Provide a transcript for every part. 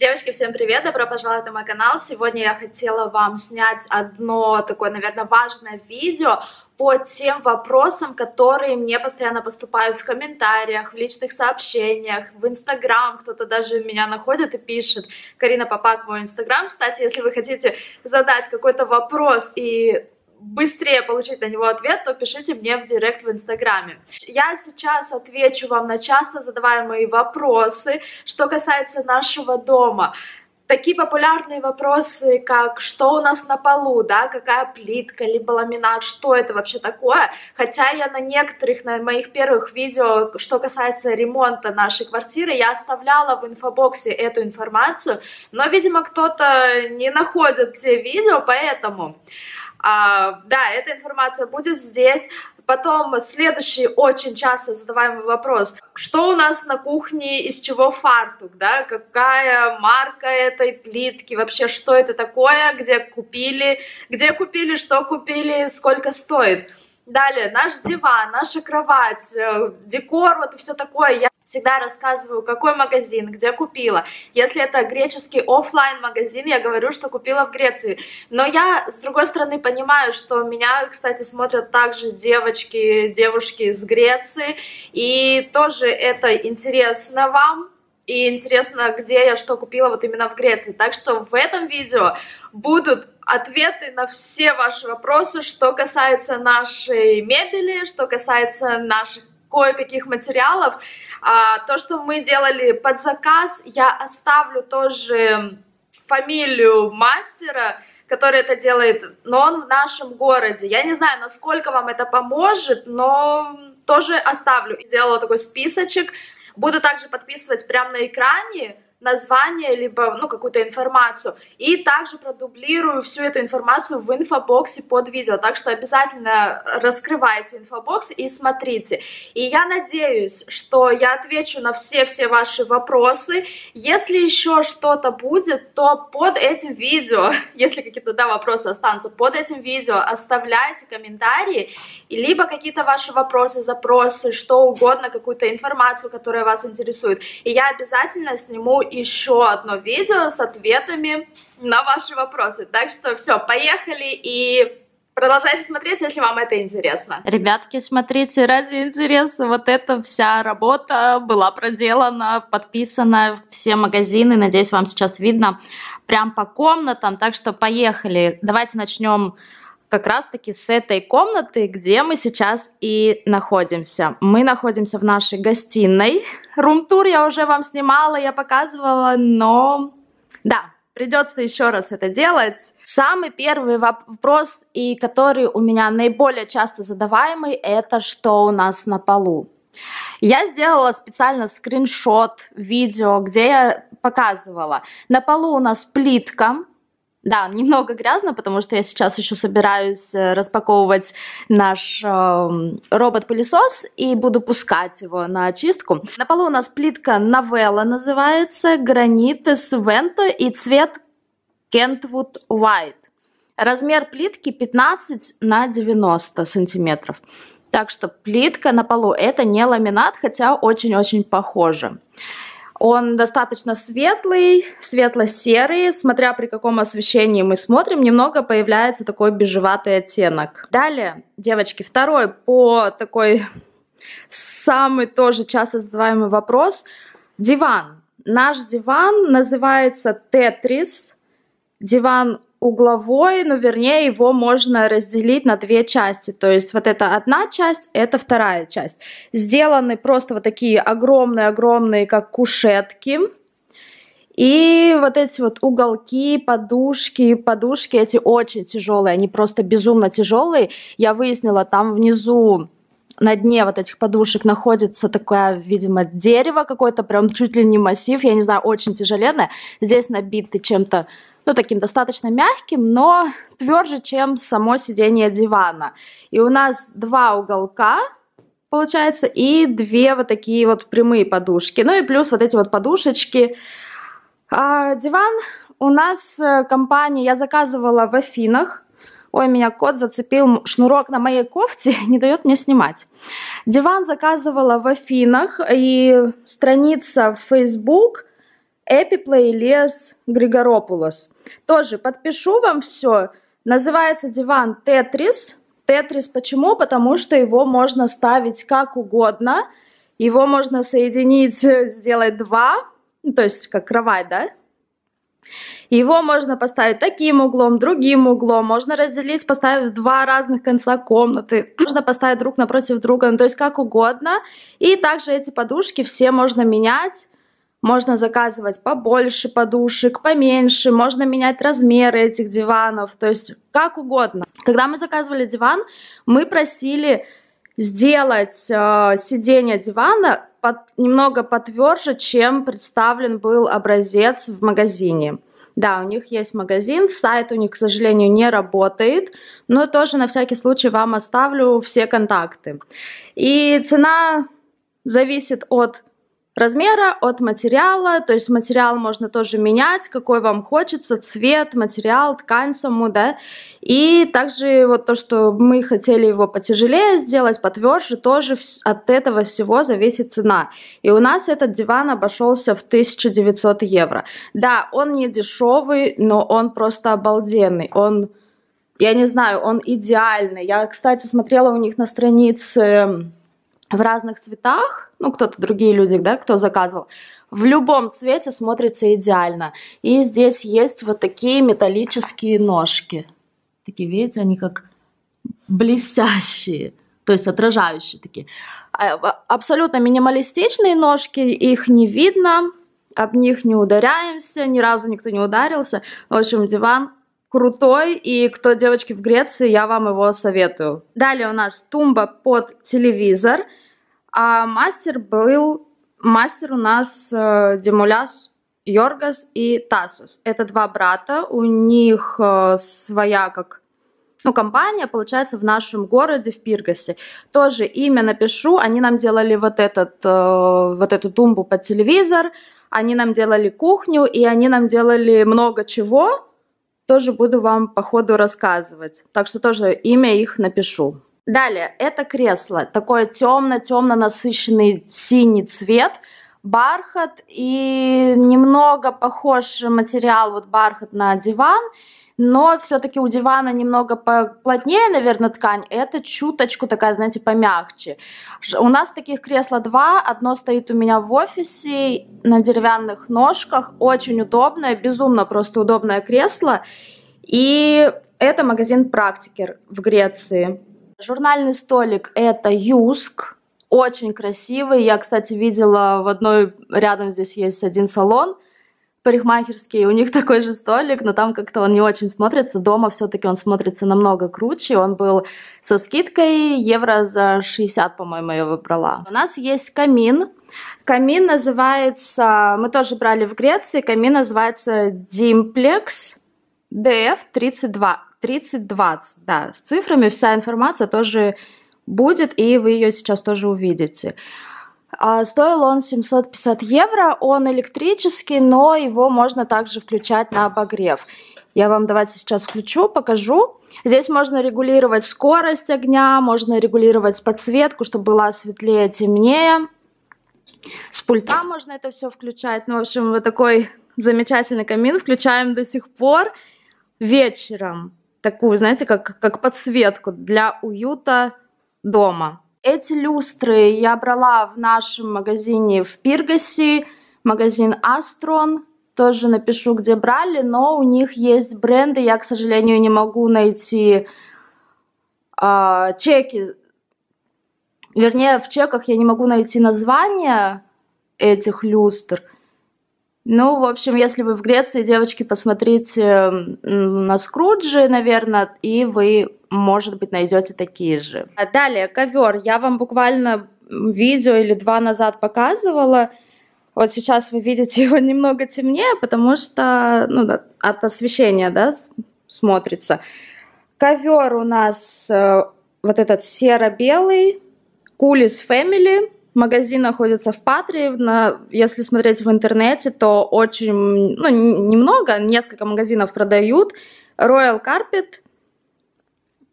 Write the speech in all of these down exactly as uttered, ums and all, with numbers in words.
Девочки, всем привет! Добро пожаловать на мой канал! Сегодня я хотела вам снять одно такое, наверное, важное видео по тем вопросам, которые мне постоянно поступают в комментариях, в личных сообщениях, в Инстаграм. Кто-то даже меня находит и пишет. Карина Папаг, мой Инстаграм. Кстати, если вы хотите задать какой-то вопрос и быстрее получить на него ответ, то пишите мне в директ в Инстаграме. Я сейчас отвечу вам на часто задаваемые вопросы, что касается нашего дома. Такие популярные вопросы, как что у нас на полу, да, какая плитка, либо ламинат, что это вообще такое. Хотя я на некоторых, на моих первых видео, что касается ремонта нашей квартиры, я оставляла в инфобоксе эту информацию, но, видимо, кто-то не находит те видео, поэтому... А, да, эта информация будет здесь. Потом следующий очень часто задаваемый вопрос. Что у нас на кухне, из чего фартук, да? Какая марка этой плитки, вообще что это такое, где купили, где купили, что купили, сколько стоит. Далее, наш диван, наша кровать, декор, вот и все такое. Я всегда рассказываю, какой магазин, где купила. Если это греческий офлайн магазин, я говорю, что купила в Греции. Но я, с другой стороны, понимаю, что меня, кстати, смотрят также девочки, девушки из Греции. И тоже это интересно вам. И интересно, где я что купила вот именно в Греции. Так что в этом видео будут ответы на все ваши вопросы, что касается нашей мебели, что касается наших кое-каких материалов. А, то, что мы делали под заказ, я оставлю тоже фамилию мастера, который это делает, но он в нашем городе. Я не знаю, насколько вам это поможет, но тоже оставлю. Сделала такой списочек. Буду также подписывать прямо на экране название, либо ну, какую-то информацию. И также продублирую всю эту информацию в инфобоксе под видео. Так что обязательно раскрывайте инфобокс и смотрите. И я надеюсь, что я отвечу на все-все ваши вопросы. Если еще что-то будет, то под этим видео, если какие-то да, вопросы останутся, под этим видео оставляйте комментарии, либо какие-то ваши вопросы, запросы, что угодно, какую-то информацию, которая вас интересует. И я обязательно сниму еще одно видео с ответами на ваши вопросы. Так что все, поехали и продолжайте смотреть, если вам это интересно. Ребятки, смотрите, ради интереса, вот эта вся работа была проделана, подписана, все магазины, надеюсь, вам сейчас видно, прям по комнатам, так что поехали. Давайте начнем как раз-таки с этой комнаты, где мы сейчас и находимся. Мы находимся в нашей гостиной. Рум-тур я уже вам снимала, я показывала, но... Да, придется еще раз это делать. Самый первый вопрос, и который у меня наиболее часто задаваемый, это что у нас на полу. Я сделала специально скриншот видео, где я показывала. На полу у нас плитка. Да, немного грязно, потому что я сейчас еще собираюсь распаковывать наш э, робот-пылесос и буду пускать его на очистку. На полу у нас плитка Novella называется, гранит Svento и цвет Kentwood White. Размер плитки пятнадцать на девяносто сантиметров. Так что плитка на полу это не ламинат, хотя очень-очень похоже. Он достаточно светлый, светло-серый, смотря при каком освещении мы смотрим, немного появляется такой бежеватый оттенок. Далее, девочки, второй по такой самый тоже часто задаваемый вопрос. Диван. Наш диван называется Tetris. Диван угловой, но вернее его можно разделить на две части. То есть вот это одна часть, это вторая часть. Сделаны просто вот такие огромные-огромные, как кушетки. И вот эти вот уголки, подушки, подушки эти очень тяжелые, они просто безумно тяжелые. Я выяснила, там внизу на дне вот этих подушек находится такое, видимо, дерево какое-то, прям чуть ли не массив, я не знаю, очень тяжеленное. Здесь набиты чем-то, ну, таким достаточно мягким, но тверже, чем само сиденье дивана. И у нас два уголка, получается, и две вот такие вот прямые подушки. Ну и плюс вот эти вот подушечки. А диван у нас компания, я заказывала в Афинах. Ой, меня кот зацепил, шнурок на моей кофте не дает мне снимать. Диван заказывала в Афинах, и страница в Facebook... Эпи Plei Les Григоропулос. Тоже подпишу вам все. Называется диван Tetris. Тетрис почему? Потому что его можно ставить как угодно. Его можно соединить, сделать два, то есть как кровать, да? Его можно поставить таким углом, другим углом. Можно разделить, поставив два разных конца комнаты. Можно поставить друг напротив друга, ну, то есть как угодно. И также эти подушки все можно менять. Можно заказывать побольше подушек, поменьше. Можно менять размеры этих диванов, то есть как угодно. Когда мы заказывали диван, мы просили сделать э, сиденье дивана под, немного потверже, чем представлен был образец в магазине. Да, у них есть магазин, сайт у них, к сожалению, не работает, но тоже на всякий случай вам оставлю все контакты. И цена зависит от размера, от материала, то есть материал можно тоже менять, какой вам хочется, цвет, материал, ткань саму, да, и также вот то, что мы хотели его потяжелее сделать, потверже, тоже от этого всего зависит цена, и у нас этот диван обошелся в тысячу девятьсот евро, да, он не дешевый, но он просто обалденный, он, я не знаю, он идеальный, я, кстати, смотрела у них на странице в разных цветах, ну, кто-то, другие люди, да, кто заказывал, в любом цвете смотрится идеально. И здесь есть вот такие металлические ножки. Такие, видите, они как блестящие, то есть отражающие такие. Абсолютно минималистичные ножки, их не видно, об них не ударяемся, ни разу никто не ударился. В общем, диван крутой, и кто девочки в Греции, я вам его советую. Далее у нас тумба под телевизор. А мастер был, мастер у нас э, Димулас Йоргос и Тасос. Это два брата, у них э, своя как, ну, компания, получается, в нашем городе, в Пиргосе. Тоже имя напишу, они нам делали вот, этот, э, вот эту тумбу под телевизор, они нам делали кухню, и они нам делали много чего. Тоже буду вам по ходу рассказывать, так что тоже имя их напишу. Далее, это кресло, такое темно-темно насыщенный синий цвет, бархат и немного похож материал, вот бархат на диван, но все-таки у дивана немного поплотнее, наверное, ткань, это чуточку такая, знаете, помягче. У нас таких кресла два, одно стоит у меня в офисе на деревянных ножках, очень удобное, безумно просто удобное кресло, и это магазин Practiker в Греции. Журнальный столик это Юск, очень красивый, я, кстати, видела в одной, рядом здесь есть один салон парикмахерский, у них такой же столик, но там как-то он не очень смотрится, дома все-таки он смотрится намного круче, он был со скидкой евро за шестьдесят, по-моему, я выбрала. У нас есть камин, камин называется, мы тоже брали в Греции, камин называется Dimplex ди эф тридцать двадцать, да, с цифрами вся информация тоже будет, и вы ее сейчас тоже увидите. Стоил он семьсот пятьдесят евро, он электрический, но его можно также включать на обогрев. Я вам давайте сейчас включу, покажу. Здесь можно регулировать скорость огня, можно регулировать подсветку, чтобы была светлее, темнее. С пульта можно это все включать. Ну, в общем, вот такой замечательный камин, включаем до сих пор. Вечером такую, знаете, как, как подсветку для уюта дома. Эти люстры я брала в нашем магазине в Пиргосе, магазин Astron, тоже напишу, где брали, но у них есть бренды, я, к сожалению, не могу найти э, чеки, вернее, в чеках я не могу найти название этих люстр. Ну, в общем, если вы в Греции, девочки, посмотрите на Скруджи, наверное, и вы, может быть, найдете такие же. А далее, ковер. Я вам буквально видео или два назад показывала. Вот сейчас вы видите его немного темнее, потому что ну, от освещения, да, смотрится. Ковер у нас вот этот серо-белый, Koulis Family. Магазин находится в Патри, на, если смотреть в интернете, то очень, ну, немного, несколько магазинов продают. Royal Carpet,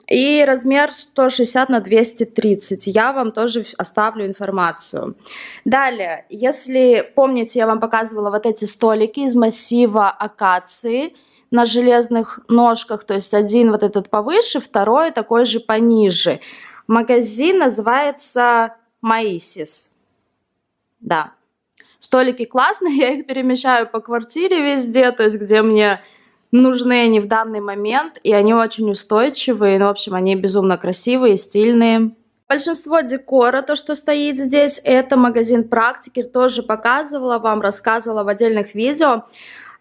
И размер сто шестьдесят на двести тридцать. Я вам тоже оставлю информацию. Далее, если помните, я вам показывала вот эти столики из массива акации на железных ножках. То есть один вот этот повыше, второй такой же пониже. Магазин называется Maissis. Да. Столики классные, я их перемещаю по квартире везде, то есть где мне нужны они в данный момент, и они очень устойчивые, ну, в общем, они безумно красивые, стильные. Большинство декора, то, что стоит здесь, это магазин практики, тоже показывала вам, рассказывала в отдельных видео.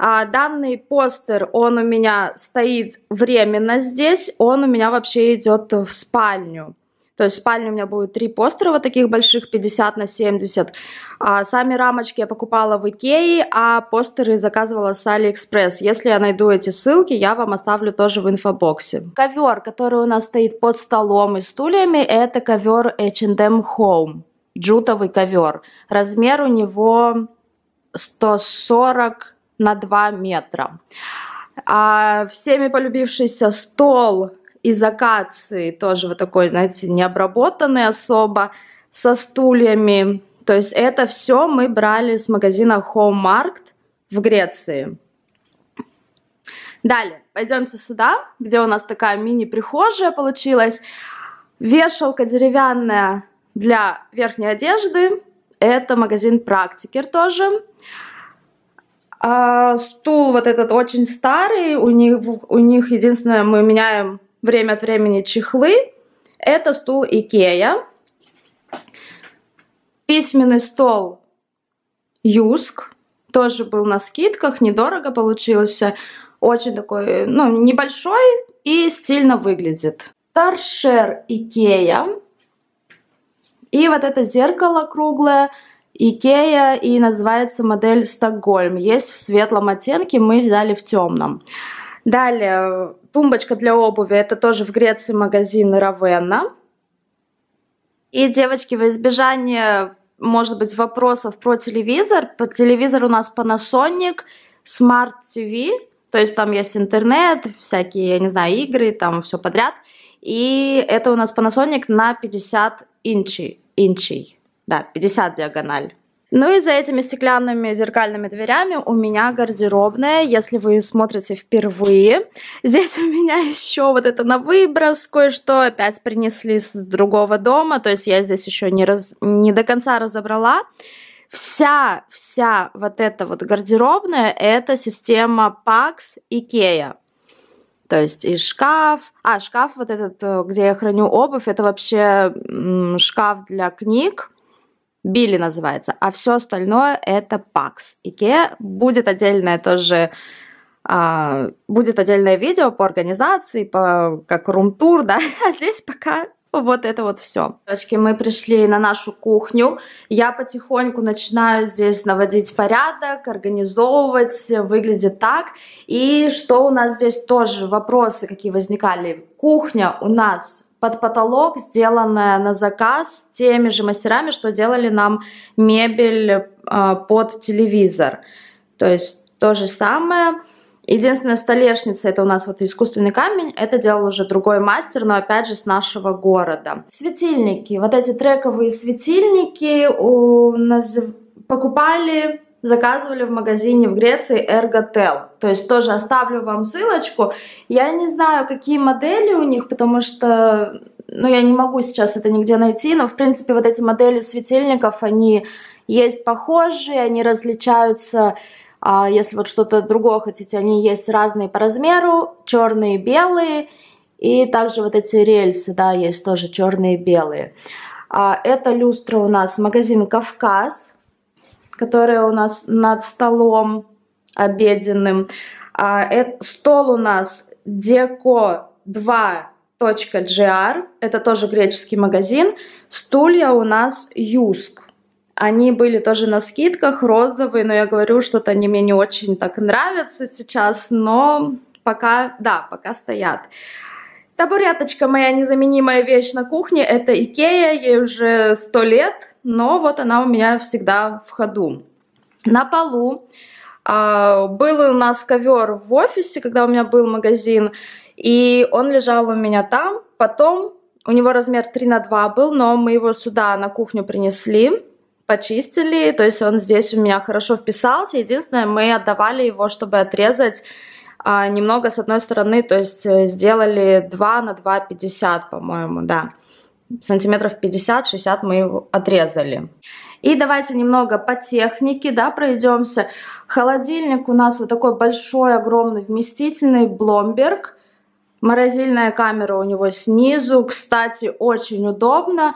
Данный постер, он у меня стоит временно здесь, он у меня вообще идет в спальню. То есть в спальне у меня будет три постера вот таких больших, пятьдесят на семьдесят. А сами рамочки я покупала в Икее, а постеры заказывала с Алиэкспресс. Если я найду эти ссылки, я вам оставлю тоже в инфобоксе. Ковер, который у нас стоит под столом и стульями, это ковер эйч энд эм Home. Джутовый ковер. Размер у него сто сорок на два метра. А всеми полюбившийся стол из акации, тоже вот такой, знаете, необработанный особо, со стульями. То есть это все мы брали с магазина HomeMarkt в Греции. Далее, пойдемте сюда, где у нас такая мини-прихожая получилась. Вешалка деревянная для верхней одежды. Это магазин Практикер тоже. А стул вот этот очень старый. У них, у них единственное, мы меняем время от времени чехлы. Это стул Ikea. Письменный стол Юск. Тоже был на скидках. Недорого получился. Очень такой, ну, небольшой и стильно выглядит. Торшер Ikea. И вот это зеркало круглое Ikea. И называется модель Стокгольм. Есть в светлом оттенке. Мы взяли в темном. Далее, тумбочка для обуви, это тоже в Греции магазин Ravenna. И, девочки, во избежание, может быть, вопросов про телевизор, по телевизору у нас Panasonic, Smart ти ви, то есть там есть интернет, всякие, я не знаю, игры, там все подряд. И это у нас Panasonic на пятьдесят инчей, инчей, да, пятьдесят диагональ. Ну и за этими стеклянными зеркальными дверями у меня гардеробная, если вы смотрите впервые. Здесь у меня еще вот это на выброс кое-что опять принесли с другого дома, то есть я здесь еще не, раз, не до конца разобрала. Вся, вся вот эта вот гардеробная – это система пакс Ikea. То есть и шкаф, а шкаф вот этот, где я храню обувь, это вообще шкаф для книг. Билли называется, а все остальное это пакс Ikea. Будет отдельное тоже, а, будет отдельное видео по организации, по, как рум-тур, да, а здесь пока вот это вот все. Девочки, мы пришли на нашу кухню, я потихоньку начинаю здесь наводить порядок, организовывать, выглядит так, и что у нас здесь тоже, вопросы какие возникали, кухня у нас под потолок, сделанная на заказ теми же мастерами, что делали нам мебель э, под телевизор. То есть то же самое. Единственная столешница, это у нас вот искусственный камень, это делал уже другой мастер, но опять же с нашего города. Светильники, вот эти трековые светильники у нас покупали, заказывали в магазине в Греции ErgoTel. То есть тоже оставлю вам ссылочку. Я не знаю, какие модели у них, потому что, ну, я не могу сейчас это нигде найти, но, в принципе, вот эти модели светильников, они есть похожие, они различаются, а если вот что-то другое хотите, они есть разные по размеру, черные, белые, и также вот эти рельсы, да, есть тоже черные и белые. А эта люстра у нас магазин «Кавказ», которые у нас над столом обеденным. Стол у нас деко два точка джи ар, это тоже греческий магазин. Стулья у нас Юск. Они были тоже на скидках, розовые, но я говорю, что-то они мне не очень так нравятся сейчас, но пока, да, пока стоят. Табуреточка, моя незаменимая вещь на кухне, это Ikea, ей уже сто лет, но вот она у меня всегда в ходу. На полу э, был у нас ковер в офисе, когда у меня был магазин, И он лежал у меня там. Потом у него размер три на два был, но мы его сюда на кухню принесли, почистили. То есть он здесь у меня хорошо вписался. Единственное, мы отдавали его, чтобы отрезать а, немного с одной стороны. То есть сделали два на два пятьдесят, по-моему, да. Сантиметров пятьдесят-шестьдесят мы его отрезали. И давайте немного по технике, да, пройдемся. Холодильник у нас вот такой большой, огромный, вместительный, Blomberg. Морозильная камера у него снизу. Кстати, очень удобно.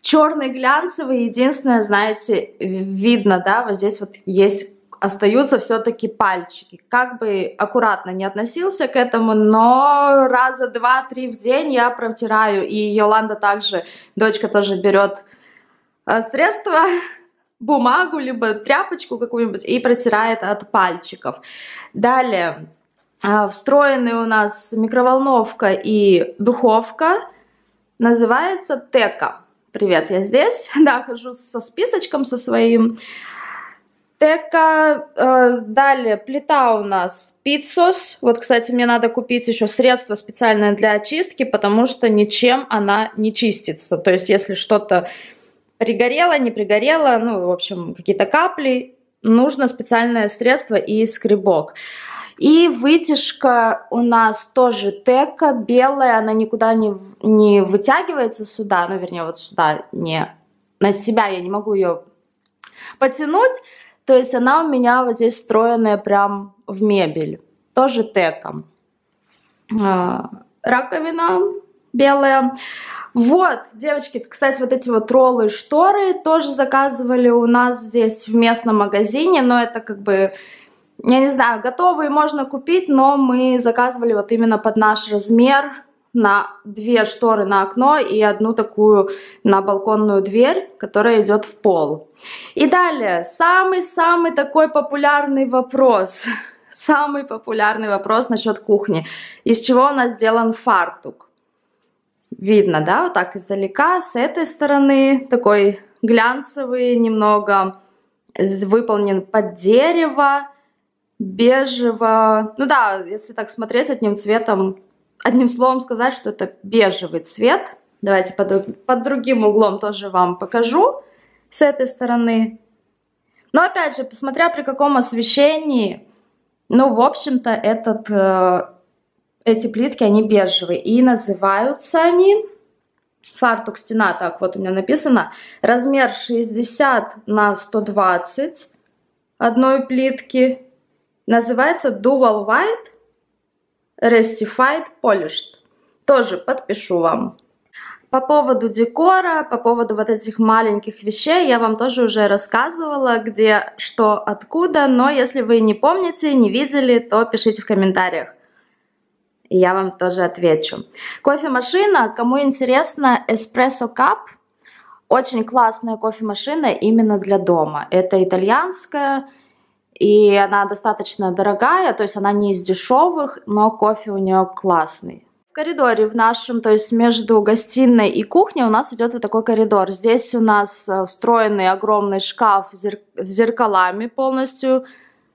Черный глянцевый. Единственное, знаете, видно, да, вот здесь вот есть, остаются все-таки пальчики. Как бы аккуратно не относился к этому, но раза два-три в день я протираю. И Йоланда также, дочка тоже берет средства, бумагу, либо тряпочку какую-нибудь и протирает от пальчиков. Далее, встроенные у нас микроволновка и духовка, называется Teka. Привет, я здесь, да, хожу со списочком со своим. Teka, далее плита у нас pitsos. Вот, кстати, мне надо купить еще средство специальное для очистки, потому что ничем она не чистится. То есть, если что-то пригорело, не пригорело, ну, в общем, какие-то капли, нужно специальное средство и скребок. И вытяжка у нас тоже Teka, белая, она никуда не, не вытягивается сюда, ну, вернее, вот сюда, не, на себя я не могу ее потянуть, то есть она у меня вот здесь встроенная прям в мебель, тоже Teka. Раковина белая. Вот, девочки, кстати, вот эти вот роллы и шторы тоже заказывали у нас здесь в местном магазине, но это как бы... Я не знаю, готовые можно купить, но мы заказывали вот именно под наш размер на две шторы на окно и одну такую на балконную дверь, которая идет в пол. И далее, самый-самый такой популярный вопрос, самый популярный вопрос насчет кухни. Из чего у нас сделан фартук? Видно, да, вот так издалека, с этой стороны, такой глянцевый, немного выполнен под дерево. Бежево, ну да, если так смотреть одним цветом, одним словом сказать, что это бежевый цвет. Давайте под, под другим углом тоже вам покажу с этой стороны. Но опять же, посмотря при каком освещении, ну в общем-то этот, э, эти плитки, они бежевые. И называются они, фартук стена, так вот у меня написано, размер шестьдесят на сто двадцать одной плитки. Называется Dual White Restified Polished. Тоже подпишу вам. По поводу декора, по поводу вот этих маленьких вещей, я вам тоже уже рассказывала, где, что, откуда. Но если вы не помните, не видели, то пишите в комментариях. И я вам тоже отвечу. Кофемашина, кому интересно, Espresso Cup. Очень классная кофемашина именно для дома. Это итальянская. И она достаточно дорогая, то есть она не из дешевых, но кофе у нее классный. В коридоре в нашем, то есть между гостиной и кухней у нас идет вот такой коридор. Здесь у нас встроенный огромный шкаф с зеркалами полностью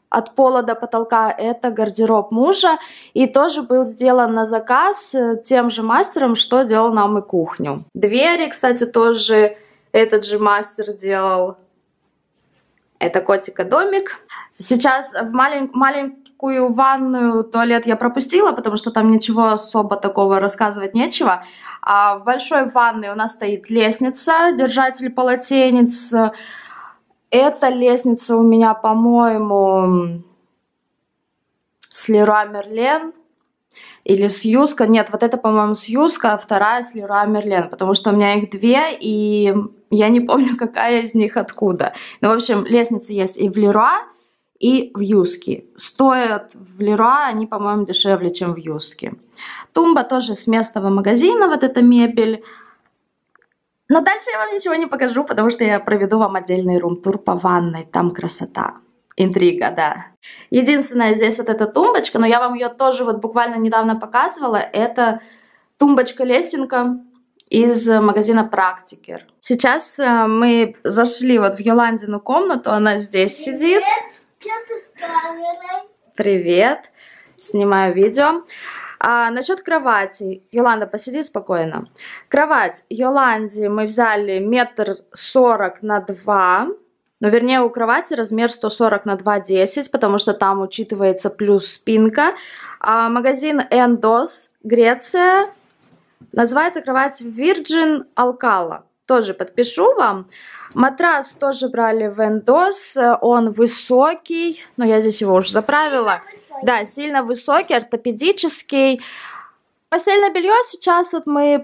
от пола до потолка. Это гардероб мужа. И тоже был сделан на заказ тем же мастером, что делал нам и кухню. Двери, кстати, тоже этот же мастер делал. Это котика-домик. Сейчас в малень... маленькую ванную, туалет я пропустила, потому что там ничего особо такого рассказывать нечего. А в большой ванной у нас стоит лестница, держатель полотенец. Эта лестница у меня, по-моему, с Leroy Merlin или с Юска. Нет, вот это, по-моему, с Юска, а вторая с Leroy Merlin, потому что у меня их две, и я не помню, какая из них откуда. Ну, в общем, лестницы есть и в Leroy, и в Юске. Стоят в Leroy они, по-моему, дешевле, чем в Юске. Тумба тоже с местного магазина, вот эта мебель. Но дальше я вам ничего не покажу, потому что я проведу вам отдельный рум-тур по ванной. Там красота, интрига, да. Единственное, здесь вот эта тумбочка, но я вам ее тоже вот буквально недавно показывала. Это тумбочка-лесенка из магазина Practiker. Сейчас мы зашли вот в Йоландину комнату, она здесь сидит. Привет, снимаю видео. А насчет кровати. Йоланда, посиди спокойно. Кровать Йоланде мы взяли метр сорок на два. Но вернее у кровати размер сто сорок на двести десять, потому что там учитывается плюс спинка. А магазин Entos, Греция. Называется кровать Virgin Alcala. Тоже подпишу вам. Матрас тоже брали в Entos. Он высокий. Но я здесь его уже заправила. Сильно да, сильно высокий, ортопедический. Постельное белье сейчас вот мы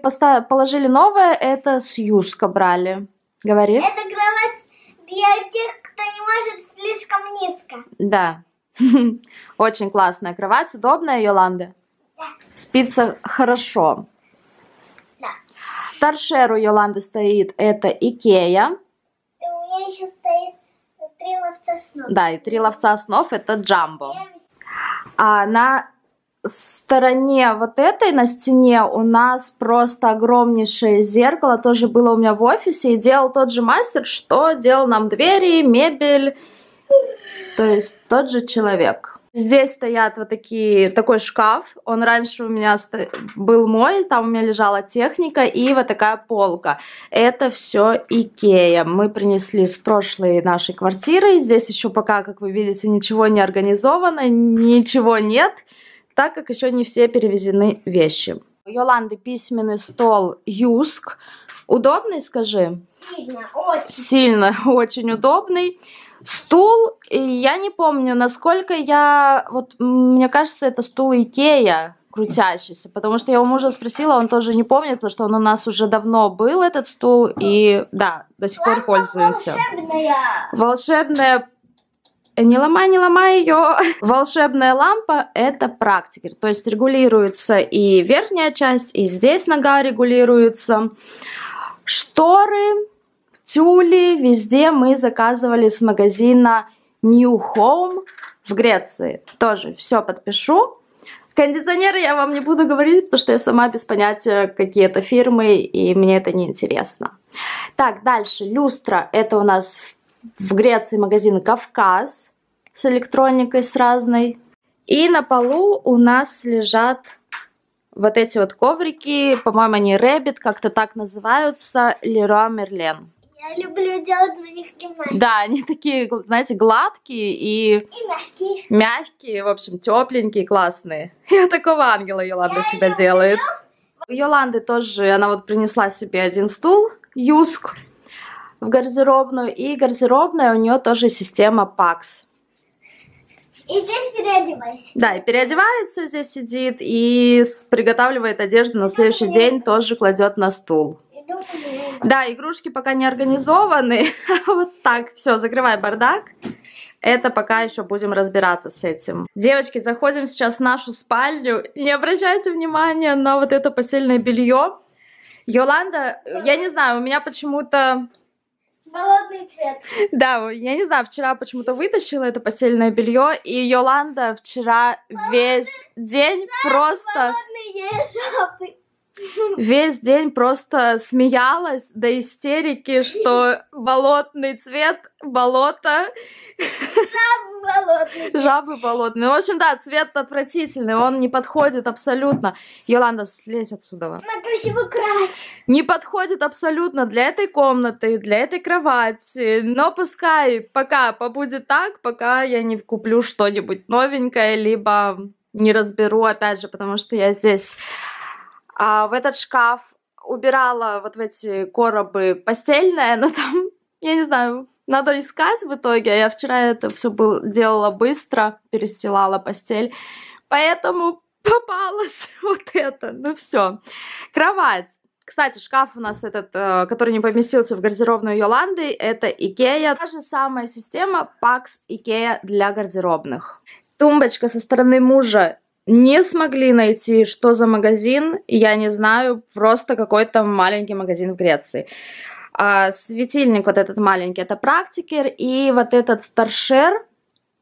положили новое. Это с Юска брали. Говори. Это кровать для тех, кто не может слишком низко. Да. Очень классная кровать. Удобная, Йоланда? Да. Спится хорошо. Торшер у Йоланды стоит, это Ikea. И у меня еще стоит три ловца снов. Да, и три ловца снов, это Джамбо. А на стороне вот этой, на стене, у нас просто огромнейшее зеркало. Тоже было у меня в офисе, и делал тот же мастер, что делал нам двери, мебель. То есть тот же человек. Здесь стоят вот такие, такой шкаф, он раньше у меня был мой, там у меня лежала техника и вот такая полка. Это все Ikea, мы принесли с прошлой нашей квартиры, здесь еще пока, как вы видите, ничего не организовано, ничего нет, так как еще не все перевезены вещи. Йоланды письменный стол Юск, удобный, скажи? Сильно, очень. Сильно, очень удобный. Стул, я не помню, насколько я, вот мне кажется, это стул Ikea крутящийся, потому что я у мужа спросила, он тоже не помнит, потому что он у нас уже давно был, этот стул, и да, до сих пор пользуемся. Волшебная! Волшебная, не ломай, не ломай ее! Волшебная лампа – это практикер, то есть регулируется и верхняя часть, и здесь нога регулируется. Шторы... Тюли везде мы заказывали с магазина Newhome в Греции. Тоже все подпишу. Кондиционеры я вам не буду говорить, потому что я сама без понятия какие-то фирмы, и мне это не интересно. Так, дальше. Люстра. Это у нас в Греции магазин Кавказ с электроникой, с разной. И на полу у нас лежат... Вот эти вот коврики, по-моему, они Rabbit, как-то так называются, Leroy Merlin. Я люблю делать на них гимнастику. Да, они такие, знаете, гладкие и... И мягкие. Мягкие, в общем, тепленькие, классные. И вот такого ангела Йоланда Я себя люблю. делает. У Йоланды тоже, она вот принесла себе один стул, Юск, в гардеробную. И гардеробная у нее тоже система пакс. И здесь переодевайся. Да, и переодевается, здесь сидит и приготавливает одежду на следующий день, тоже кладет на стул. Да, игрушки пока не организованы. Вот так, все, закрывай бардак. Это пока еще будем разбираться с этим. Девочки, заходим сейчас в нашу спальню. Не обращайте внимания на вот это постельное белье. Йоланда, я не знаю, у меня почему-то... Холодный цвет. Да, я не знаю, вчера почему-то вытащила это постельное белье, и Йоланда вчера холодный, весь день просто... Весь день просто смеялась до истерики, что болотный цвет, болото... Жабы болотные. Жабы болотные. Ну, в общем, да, цвет отвратительный, он не подходит абсолютно. Йоланда, слезь отсюда. На красивую кровать. Не подходит абсолютно для этой комнаты, для этой кровати. Но пускай пока побудет так, пока я не куплю что-нибудь новенькое, либо не разберу, опять же, потому что я здесь... А в этот шкаф убирала вот в эти коробы постельное, но там, я не знаю, надо искать в итоге. Я вчера это все был, делала быстро, перестилала постель, поэтому попалась вот это. Ну все. Кровать. Кстати, шкаф у нас этот, который не поместился в гардеробную Йоланды, это Ikea. Та же самая система пакс Ikea для гардеробных. Тумбочка со стороны мужа. Не смогли найти, что за магазин, я не знаю, просто какой-то маленький магазин в Греции. А, светильник вот этот маленький, это практикер, и вот этот торшер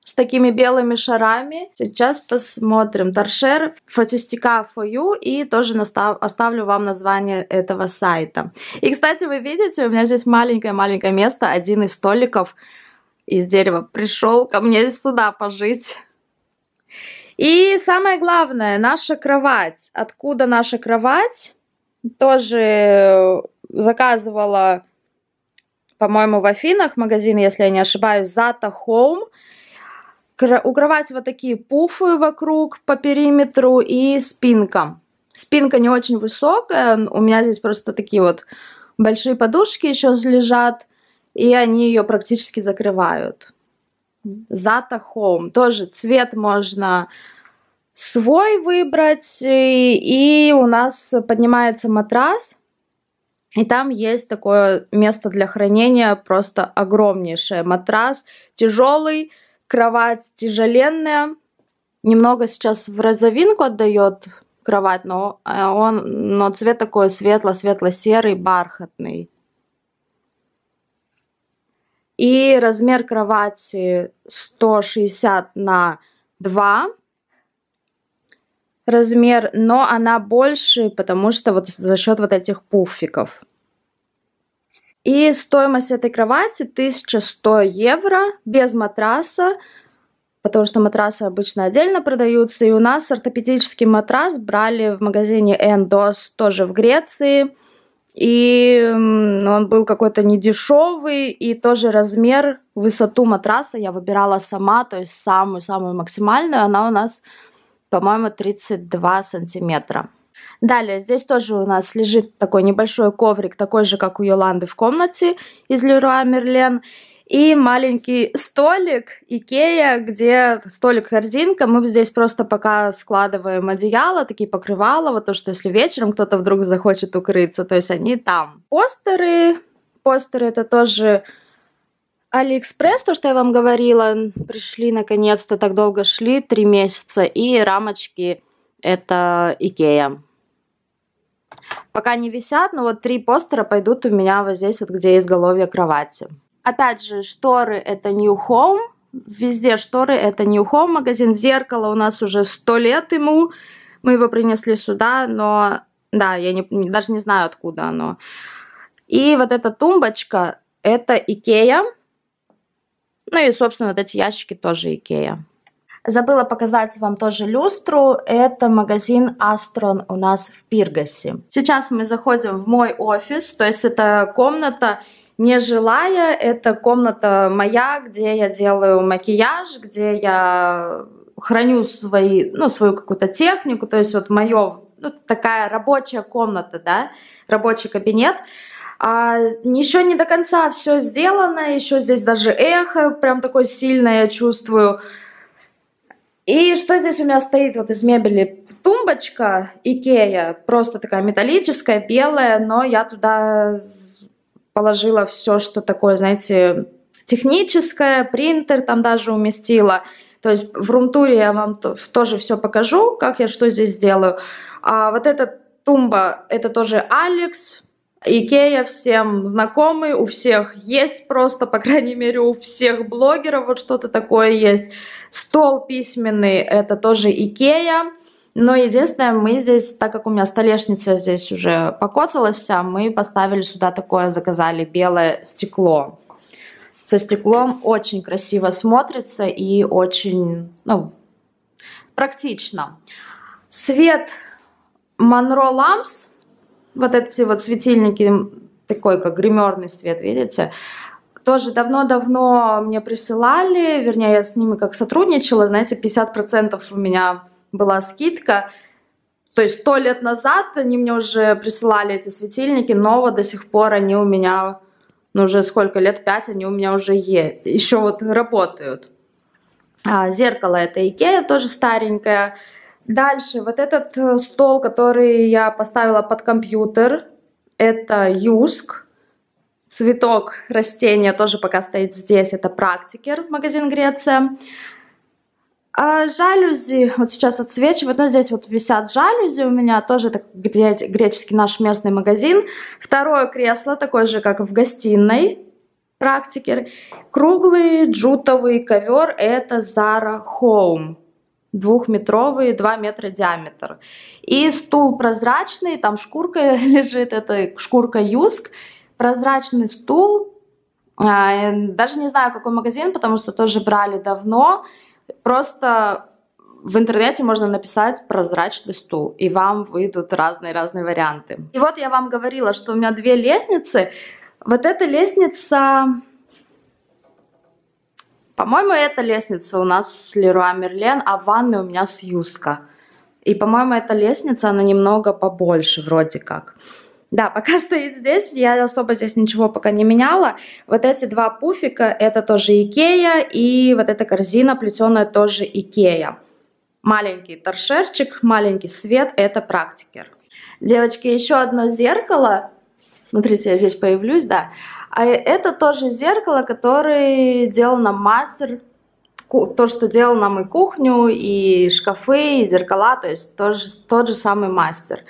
с такими белыми шарами. Сейчас посмотрим. Торшер фотостика фор ю, и тоже настав, оставлю вам название этого сайта. И, кстати, вы видите, у меня здесь маленькое-маленькое место, один из столиков из дерева пришел ко мне сюда пожить. И самое главное, наша кровать. Откуда наша кровать? Тоже заказывала, по-моему, в Афинах магазин, если я не ошибаюсь, Zata Home. У кровати вот такие пуфы вокруг по периметру и спинка. Спинка не очень высокая, у меня здесь просто такие вот большие подушки еще лежат, и они ее практически закрывают. Zata Home. Тоже цвет можно свой выбрать, и, и у нас поднимается матрас, и там есть такое место для хранения, просто огромнейшее. Матрас тяжелый, кровать тяжеленная, немного сейчас в розовинку отдает кровать, но, он, но цвет такой светло-светло-серый, бархатный. И размер кровати сто шестьдесят на два размер, но она больше, потому что вот за счет вот этих пуфиков. И стоимость этой кровати тысяча сто евро без матраса, потому что матрасы обычно отдельно продаются. И у нас ортопедический матрас брали в магазине Entos, тоже в Греции. И он был какой-то недешевый, и тоже размер, высоту матраса я выбирала сама, то есть самую-самую максимальную. Она у нас, по-моему, тридцать два сантиметра. Далее, здесь тоже у нас лежит такой небольшой коврик, такой же, как у Йоланды в комнате из Leroy Merlin. И маленький столик Ikea, где столик-корзинка. Мы здесь просто пока складываем одеяло, такие покрывала, вот то, что если вечером кто-то вдруг захочет укрыться, то есть они там. Постеры, постеры это тоже Алиэкспресс, то, что я вам говорила, пришли наконец-то, так долго шли, три месяца, и рамочки это Ikea. Пока не висят, но вот три постера пойдут у меня вот здесь, вот где изголовье кровати. Опять же, шторы это Newhome, везде шторы это Newhome, магазин. Зеркало у нас уже сто лет ему, мы его принесли сюда, но, да, я не, даже не знаю, откуда оно. И вот эта тумбочка, это Ikea, ну и, собственно, вот эти ящики тоже Ikea. Забыла показать вам тоже люстру, это магазин Astron у нас в Пиргосе. Сейчас мы заходим в мой офис, то есть это комната нежилая, это комната моя, где я делаю макияж, где я храню свои, ну, свою какую-то технику, то есть вот моё, ну, такая рабочая комната, да, рабочий кабинет. А, еще не до конца все сделано, еще здесь даже эхо прям такое сильное я чувствую. И что здесь у меня стоит вот из мебели? Тумбочка Ikea, просто такая металлическая, белая, но я туда положила все, что такое, знаете, техническое, принтер там даже уместила. То есть в румтуре я вам тоже все покажу, как я что здесь делаю. А вот эта тумба, это тоже Алекс, Ikea, всем знакомый, у всех есть просто, по крайней мере, у всех блогеров вот что-то такое есть. Стол письменный, это тоже Ikea. Но единственное, мы здесь, так как у меня столешница здесь уже покоцалась вся, мы поставили сюда такое, заказали белое стекло. Со стеклом очень красиво смотрится и очень, ну, практично. Свет Monroe Lamps, вот эти вот светильники, такой как гримерный свет, видите? Тоже давно-давно мне присылали, вернее, я с ними как сотрудничала, знаете, пятьдесят процентов у меня была скидка, то есть сто лет назад они мне уже присылали эти светильники, но вот до сих пор они у меня, ну уже сколько лет, пять, они у меня уже есть, еще вот работают. А, зеркало это Ikea, тоже старенькое. Дальше вот этот стол, который я поставила под компьютер, это Юск. Цветок растения тоже пока стоит здесь, это Практикер, магазин Греция. А жалюзи, вот сейчас отсвечивают, но здесь вот висят жалюзи у меня, тоже это греческий наш местный магазин. Второе кресло, такое же, как в гостиной, Практикер. Круглый джутовый ковер, это Zara Home, двухметровый, два метра диаметр. И стул прозрачный, там шкурка лежит, это шкурка Юск, прозрачный стул. Даже не знаю, какой магазин, потому что тоже брали давно. Просто в интернете можно написать прозрачный стул, и вам выйдут разные-разные варианты. И вот я вам говорила, что у меня две лестницы. Вот эта лестница... По-моему, эта лестница у нас с Леруа Мерлен, а в ванной у меня с Юска. И, по-моему, эта лестница, она немного побольше вроде как. Да, пока стоит здесь, я особо здесь ничего пока не меняла. Вот эти два пуфика, это тоже Ikea, и вот эта корзина плетеная тоже Ikea. Маленький торшерчик, маленький свет, это практикер. Девочки, еще одно зеркало. Смотрите, я здесь появлюсь, да. А это тоже зеркало, которое делал нам мастер. То, что делал нам и кухню, и шкафы, и зеркала, то есть тот же, тот же самый мастер.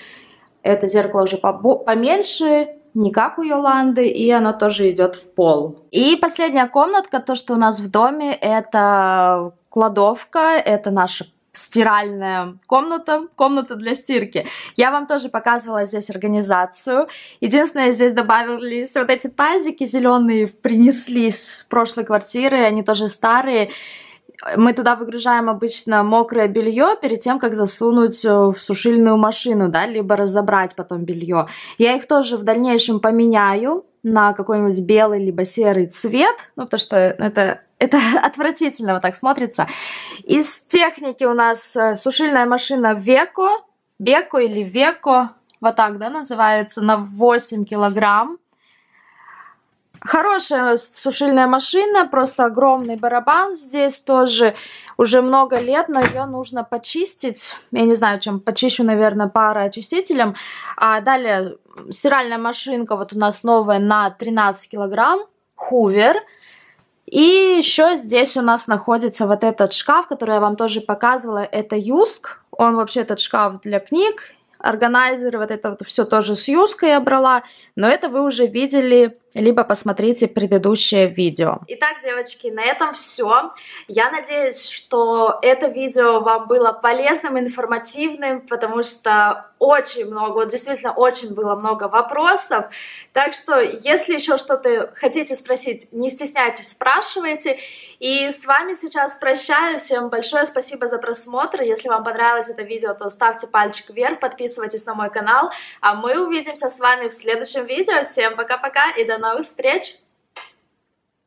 Это зеркало уже поменьше, не как у Йоланды, и оно тоже идет в пол. И последняя комнатка, то, что у нас в доме, это кладовка, это наша стиральная комната, комната для стирки. Я вам тоже показывала здесь организацию. Единственное, здесь добавились вот эти тазики зеленые, принеслись с прошлой квартиры, они тоже старые. Мы туда выгружаем обычно мокрое белье перед тем, как засунуть в сушильную машину, да, либо разобрать потом белье. Я их тоже в дальнейшем поменяю на какой-нибудь белый либо серый цвет, ну, потому что это, это отвратительно вот так смотрится. Из техники у нас сушильная машина Веко, Веко или Веко, вот так, да, называется, на восемь килограмм. Хорошая сушильная машина, просто огромный барабан здесь тоже, уже много лет, но ее нужно почистить, я не знаю чем, почищу, наверное, пароочистителем. А далее стиральная машинка, вот у нас новая на тринадцать килограмм, хувер. И еще здесь у нас находится вот этот шкаф, который я вам тоже показывала, это Юск, он вообще этот шкаф для книг. Органайзер, вот это вот все тоже с Юской я брала, но это вы уже видели, либо посмотрите предыдущее видео. Итак, девочки, на этом все. Я надеюсь, что это видео вам было полезным, информативным, потому что очень много, вот действительно очень было много вопросов. Так что, если еще что-то хотите спросить, не стесняйтесь, спрашивайте. И с вами сейчас прощаю. Всем большое спасибо за просмотр. Если вам понравилось это видео, то ставьте пальчик вверх, подписывайтесь на мой канал. А мы увидимся с вами в следующем видео. Всем пока-пока и до новых встреч!